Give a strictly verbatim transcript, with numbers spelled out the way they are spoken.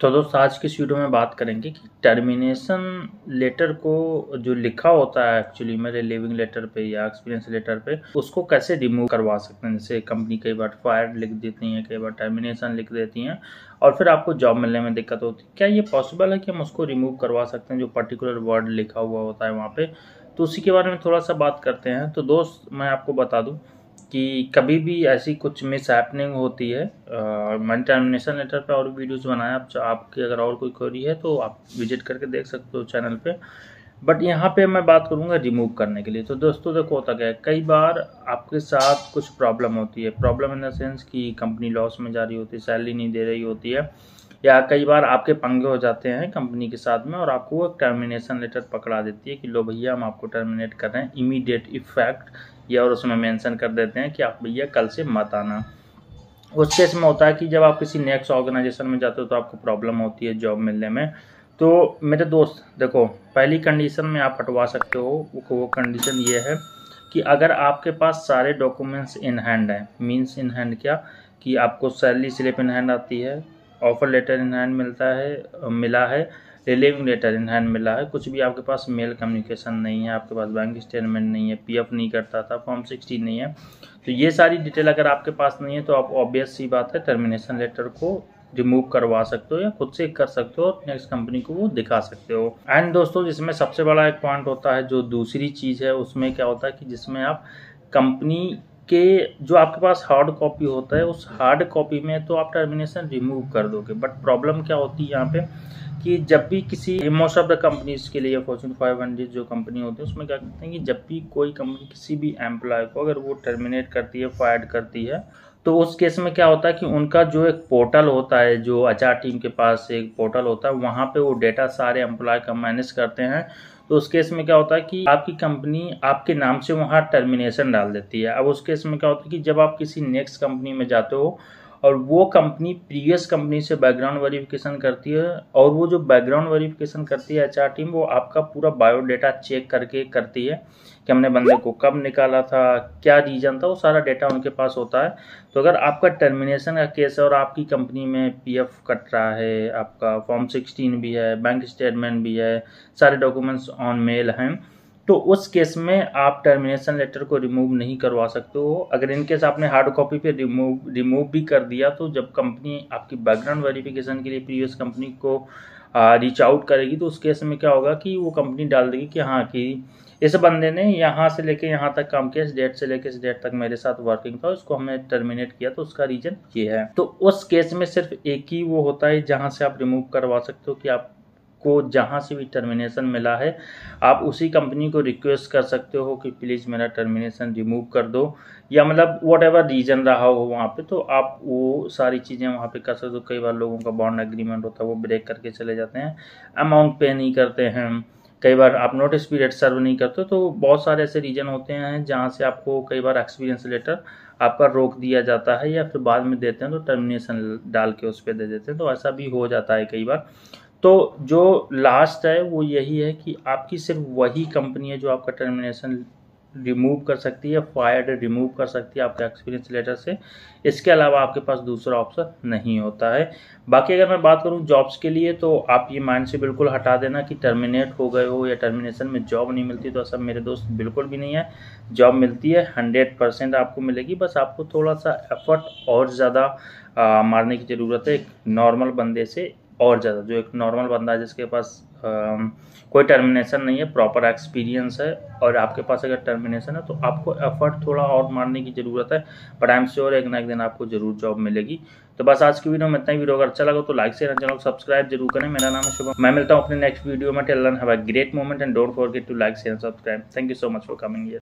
तो दोस्तों आज के इस वीडियो में बात करेंगे कि टर्मिनेशन लेटर को जो लिखा होता है एक्चुअली मेरे लिविंग लेटर पे या एक्सपीरियंस लेटर पे उसको कैसे रिमूव करवा सकते हैं। जैसे कंपनी कई बार फायर लिख देती है, कई बार टर्मिनेशन लिख देती हैं और फिर आपको जॉब मिलने में दिक्कत होती है। क्या ये पॉसिबल है कि हम उसको रिमूव करवा सकते हैं जो पर्टिकुलर वर्ड लिखा हुआ होता है वहाँ पर? तो उसी के बारे में थोड़ा सा बात करते हैं। तो दोस्त मैं आपको बता दूँ कि कभी भी ऐसी कुछ मिस हैपनिंग होती है। मैंने टर्मिनेशन लेटर पर और वीडियोस बनाए, आप आपके अगर और कोई क्वेरी है तो आप विजिट करके देख सकते हो चैनल पे। बट यहाँ पे मैं बात करूँगा रिमूव करने के लिए। तो दोस्तों देखो होता क्या है, कई बार आपके साथ कुछ प्रॉब्लम होती है। प्रॉब्लम इन द सेंस कि कंपनी लॉस में जा रही होती है, सैलरी नहीं दे रही होती है, या कई बार आपके पंगे हो जाते हैं कंपनी के साथ में और आपको वो टर्मिनेशन लेटर पकड़ा देती है कि लो भैया हम आपको टर्मिनेट कर रहे हैं इमीडिएट इफेक्ट, या और उसमें मेंशन कर देते हैं कि आप भैया कल से मत आना। उस केस में होता है कि जब आप किसी नेक्स्ट ऑर्गेनाइजेशन में जाते हो तो आपको प्रॉब्लम होती है जॉब मिलने में। तो मेरे दोस्त देखो पहली कंडीशन में आप हटवा सकते हो, वो कंडीशन ये है कि अगर आपके पास सारे डॉक्यूमेंट्स इन हैंड हैं। मीन्स इन हैंड क्या कि आपको सैलरी स्लिप इन हैंड आती है, ऑफर लेटर इन हैंड मिलता है मिला है, रिलीविंग लेटर इन हैंड मिला है, कुछ भी आपके पास मेल कम्युनिकेशन नहीं है, आपके पास बैंक स्टेटमेंट नहीं है, पीएफ नहीं करता था, फॉर्म सिक्सटी नहीं है। तो ये सारी डिटेल अगर आपके पास नहीं है तो आप ऑब्वियस सी बात है टर्मिनेशन लेटर को रिमूव करवा सकते हो या खुद से कर सकते हो और नेक्स्ट कंपनी को वो दिखा सकते हो। एंड दोस्तों जिसमें सबसे बड़ा एक पॉइंट होता है, जो दूसरी चीज़ है उसमें क्या होता है कि जिसमें आप कंपनी के जो आपके पास हार्ड कॉपी होता है उस हार्ड कॉपी में तो आप टर्मिनेशन रिमूव कर दोगे। बट प्रॉब्लम क्या होती है यहाँ पे कि जब भी किसी मोस्ट ऑफ द कंपनीज के लिए फॉर्चून फाइव हंड्रेड जो कंपनी होती है उसमें क्या कहते हैं कि जब भी कोई कंपनी किसी भी एम्प्लॉय को अगर वो टर्मिनेट करती है, फायर करती है, तो उस केस में क्या होता है कि उनका जो एक पोर्टल होता है, जो एचआर टीम के पास एक पोर्टल होता है, वहाँ पे वो डेटा सारे एम्प्लॉय का मैनेज करते हैं। तो उस केस में क्या होता है कि आपकी कंपनी आपके नाम से वहाँ टर्मिनेशन डाल देती है। अब उस केस में क्या होता है कि जब आप किसी नेक्स्ट कंपनी में जाते हो और वो कंपनी प्रीवियस कंपनी से बैकग्राउंड वेरिफिकेशन करती है, और वो जो बैकग्राउंड वेरिफिकेशन करती है एचआर टीम, वो आपका पूरा बायोडाटा चेक करके करती है कि हमने बंदे को कब निकाला था, क्या रीजन था, वो सारा डाटा उनके पास होता है। तो अगर आपका टर्मिनेशन का केस है और आपकी कंपनी में पीएफ कट रहा है, आपका फॉर्म सिक्सटीन भी है, बैंक स्टेटमेंट भी है, सारे डॉक्यूमेंट्स ऑन मेल हैं, तो उस केस में आप टर्मिनेशन लेटर को रिमूव नहीं करवा सकते हो। अगर इन केस आपने हार्ड कॉपी पे रिमूव रिमूव भी कर दिया तो जब कंपनी आपकी बैकग्राउंड वेरिफिकेशन के लिए प्रीवियस कंपनी को रीच आउट करेगी तो उस केस में क्या होगा कि वो कंपनी डाल देगी कि हाँ कि इस बंदे ने यहाँ से लेके यहाँ तक काम किया, इस डेट से लेके इस डेट तक मेरे साथ वर्किंग था, उसको हमने टर्मिनेट किया तो उसका रीजन ये है। तो उस केस में सिर्फ एक ही वो होता है जहाँ से आप रिमूव करवा सकते हो कि आप को जहाँ से भी टर्मिनेशन मिला है आप उसी कंपनी को रिक्वेस्ट कर सकते हो कि प्लीज़ मेरा टर्मिनेशन रिमूव कर दो, या मतलब वॉट एवर रीज़न रहा हो वहाँ पे, तो आप वो सारी चीज़ें वहाँ पे कर सकते हो। कई बार लोगों का बॉन्ड एग्रीमेंट होता है वो ब्रेक करके चले जाते हैं, अमाउंट पे नहीं करते हैं, कई बार आप नोटिस पीरियड सर्व नहीं करते, तो बहुत सारे ऐसे रीजन होते हैं जहाँ से आपको कई बार एक्सपीरियंस लेटर आपका रोक दिया जाता है या फिर बाद में देते हैं तो टर्मिनेशन डाल के उस पर दे देते हैं। तो ऐसा भी हो जाता है कई बार। तो जो लास्ट है वो यही है कि आपकी सिर्फ वही कंपनी है जो आपका टर्मिनेशन रिमूव कर सकती है, फायर रिमूव कर सकती है आपके एक्सपीरियंस लेटर से। इसके अलावा आपके पास दूसरा ऑप्शन नहीं होता है। बाकी अगर मैं बात करूं जॉब्स के लिए तो आप ये माइंड से बिल्कुल हटा देना कि टर्मिनेट हो गए हो या टर्मिनेशन में जॉब नहीं मिलती, तो ऐसा मेरे दोस्त बिल्कुल भी नहीं है। जॉब मिलती है, हंड्रेड परसेंट आपको मिलेगी, बस आपको थोड़ा सा एफर्ट और ज़्यादा मारने की ज़रूरत है एक नॉर्मल बंदे से और ज़्यादा। जो एक नॉर्मल बंदा है जिसके पास आ, कोई टर्मिनेशन नहीं है, प्रॉपर एक्सपीरियंस है, और आपके पास अगर टर्मिनेशन है तो आपको एफर्ट थोड़ा और मारने की ज़रूरत है, बट आई एम श्योर एक ना एक दिन आपको जरूर जॉब मिलेगी। तो बस आज की वीडियो में इतना ही। वीडियो अगर अच्छा लगा तो लाइक शेयर चैनल को सब्सक्राइब जरूर करें। मेरा नाम है शुभम, मैं मिलता हूँ अपने नेक्स्ट वीडियो में। Till then have a great moment and don't forget to like share subscribe. Thank you so much for coming here.